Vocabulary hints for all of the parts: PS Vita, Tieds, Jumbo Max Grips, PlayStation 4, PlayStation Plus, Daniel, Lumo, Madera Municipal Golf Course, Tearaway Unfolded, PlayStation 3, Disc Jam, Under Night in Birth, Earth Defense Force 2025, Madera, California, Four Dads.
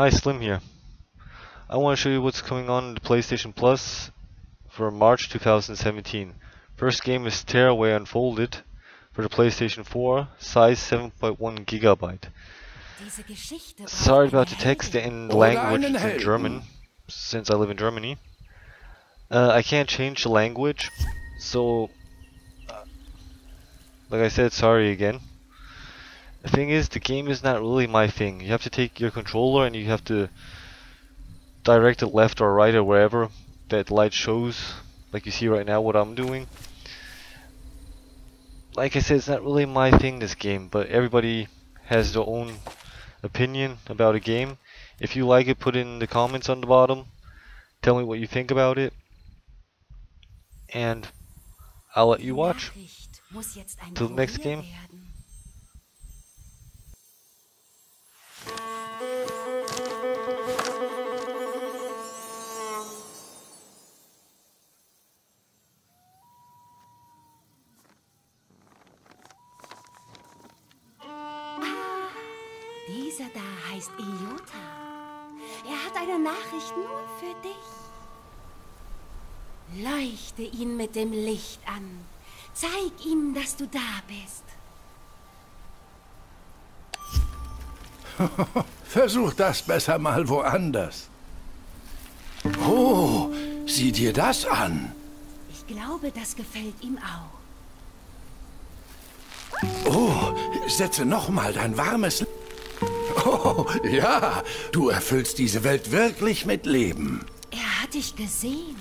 Hi, Slim here. I want to show you what's coming on the PlayStation Plus for March 2017. First game is Tearaway Unfolded for the PlayStation 4, size 7.1 GB. Sorry about the text in language in German, since I live in Germany. I can't change the language, so like I said, sorry again. The thing is, the game is not really my thing. You have to take your controller and you have to direct it left or right or wherever that light shows, like you see right now what I'm doing. Like I said, it's not really my thing, this game, but everybody has their own opinion about a game. If you like it, put it in the comments on the bottom. Tell me what you think about it, and I'll let you watch. Till the next game. Dieser da heißt Iota. Er hat eine Nachricht nur für dich. Leuchte ihn mit dem Licht an. Zeig ihm, dass du da bist. Versuch das besser mal woanders. Oh, sieh dir das an. Ich glaube, das gefällt ihm auch. Oh, setze noch mal dein warmes... Oh, ja, du erfüllst diese Welt wirklich mit Leben. Er hat dich gesehen.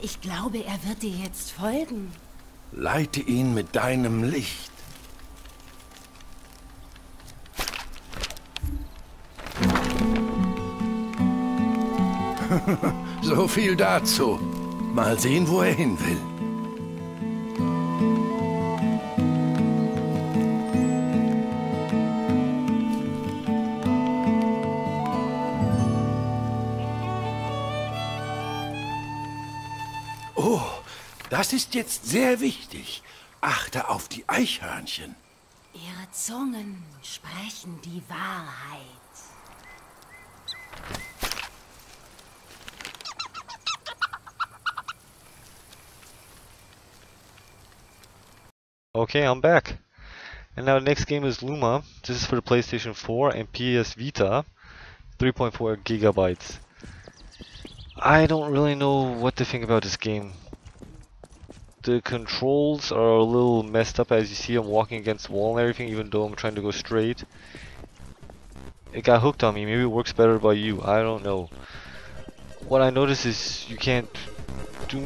Ich glaube, er wird dir jetzt folgen. Leite ihn mit deinem Licht. So viel dazu. Mal sehen, wo er hin will. Oh, das ist jetzt sehr wichtig. Achte auf die Eichhörnchen. Ihre Zungen sprechen die Wahrheit. Okay, I'm back. And now the next game is Lumo. This is for the PlayStation 4 and PS Vita, 3.4 gigabytes. I don't really know what to think about this game. The controls are a little messed up, as you see I'm walking against the wall and everything, even though I'm trying to go straight. It got hooked on me. Maybe it works better by you, I don't know. What I notice is you can't do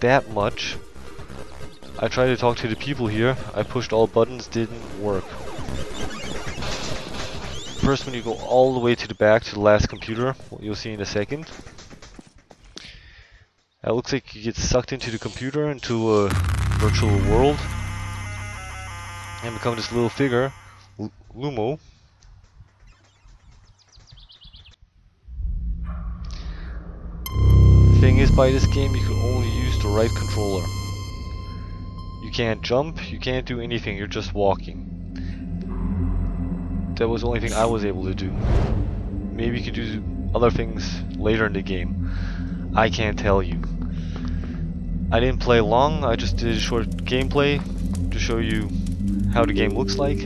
that much. I tried to talk to the people here. I pushed all buttons, didn't work. First, when you go all the way to the back to the last computer, you'll see in a second. It looks like you get sucked into the computer, into a virtual world, and become this little figure, Lumo. Thing is, by this game, you can only use the right controller. You can't jump, you can't do anything, you're just walking. That was the only thing I was able to do. Maybe you can do other things later in the game. I can't tell you. I didn't play long, I just did a short gameplay to show you how the game looks like.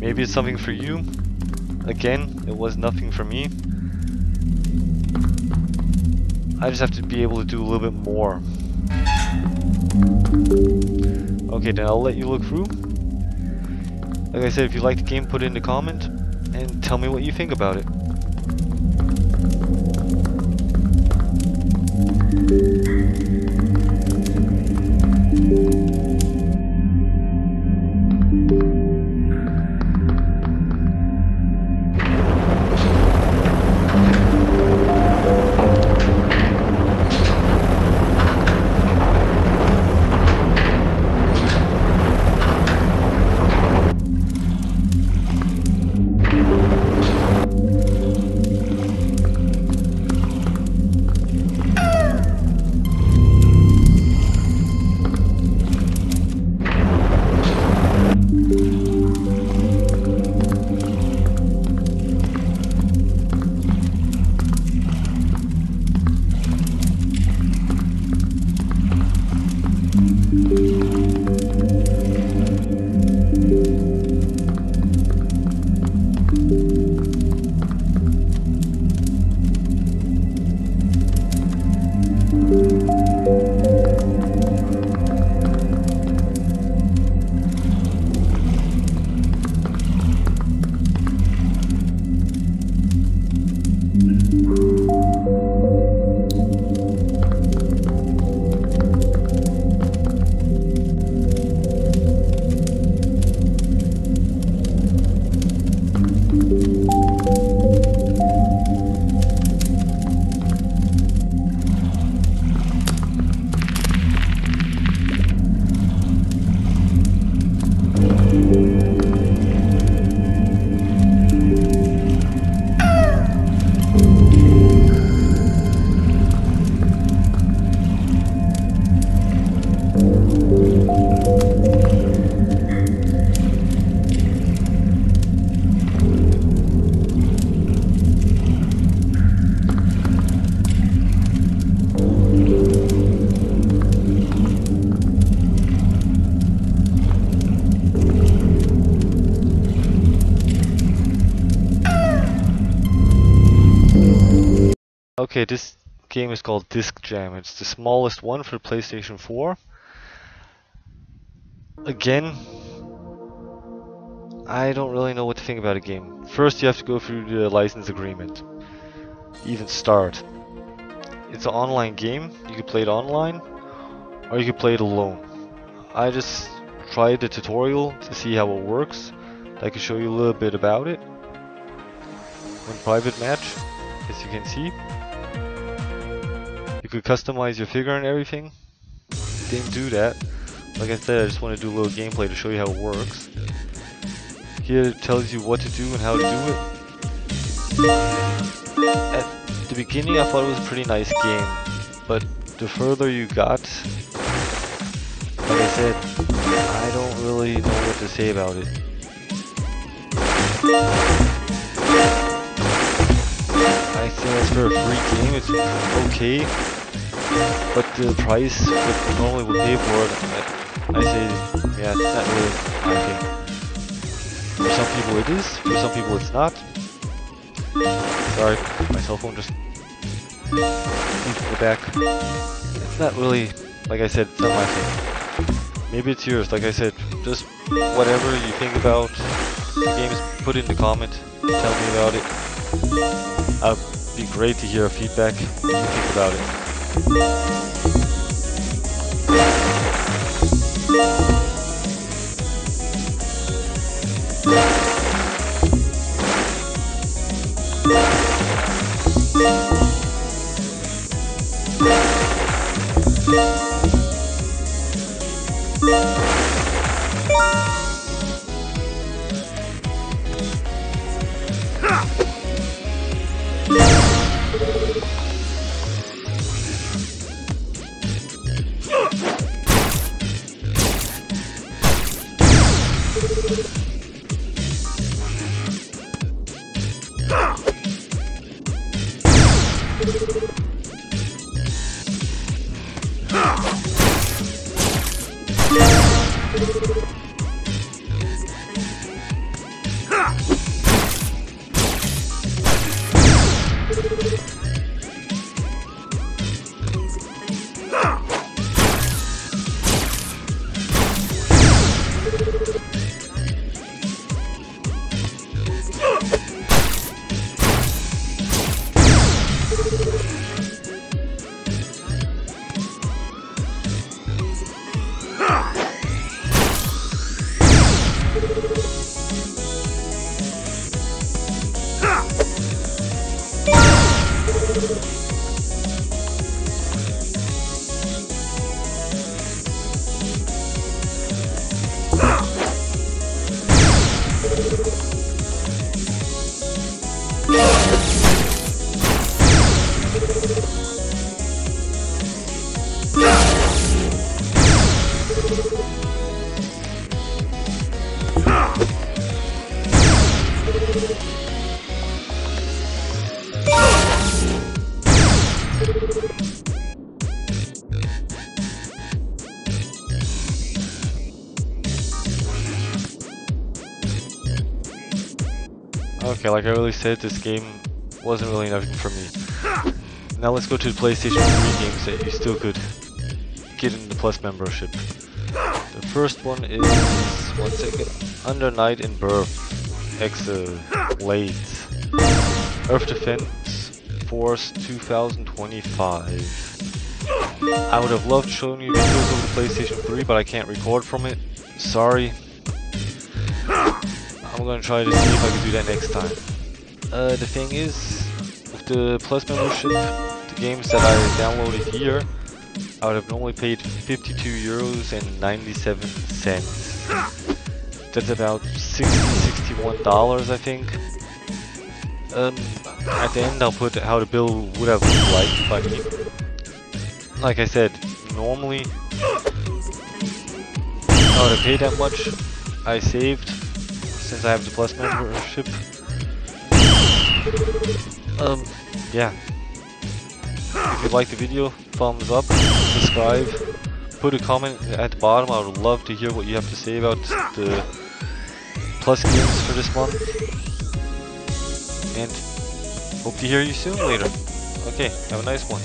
Maybe it's something for you. Again, it was nothing for me. I just have to be able to do a little bit more. Okay, then I'll let you look through. Like I said, if you like the game, put it in the comment and tell me what you think about it. Okay, this game is called Disc Jam. It's the smallest one for PlayStation 4. Again, I don't really know what to think about a game. First you have to go through the license agreement. Even start. It's an online game. You can play it online or you can play it alone. I just tried the tutorial to see how it works. I can show you a little bit about it. One private match, as you can see. You could customize your figure and everything. Didn't do that. Like I said, I just want to do a little gameplay to show you how it works. Here it tells you what to do and how to do it. At the beginning I thought it was a pretty nice game, but the further you got, like I said, I don't really know what to say about it. I think as for a free game, it's okay, but the price that normally would pay for it, I say, yeah, it's not really my game. For some people it is, for some people it's not. Sorry, my cell phone just leaves the back. It's not really, like I said, it's not my thing. Maybe it's yours, like I said, just whatever you think about the games, put it in the comment, tell me about it. It'd be great to hear feedback, what you think about it. Okay, like I really said, this game wasn't really nothing for me. Now let's go to the PlayStation 3 games that you still could get in the Plus membership. The first one is, one second, Under Night in Birth, Late, Earth Defense Force 2025. I would have loved showing you videos of the PlayStation 3, but I can't record from it. Sorry. I'm gonna try to see if I can do that next time. The thing is, with the Plus membership, the games that I downloaded here, I would have normally paid €52.97. That's about $61, I think. At the end, I'll put how the bill would have looked like by me. Like I said, normally I would have paid that much. I saved. Since I have the Plus membership. Yeah. If you like the video, thumbs up, subscribe, put a comment at the bottom. I would love to hear what you have to say about the Plus games for this month. And hope to hear you soon later. Okay, have a nice one.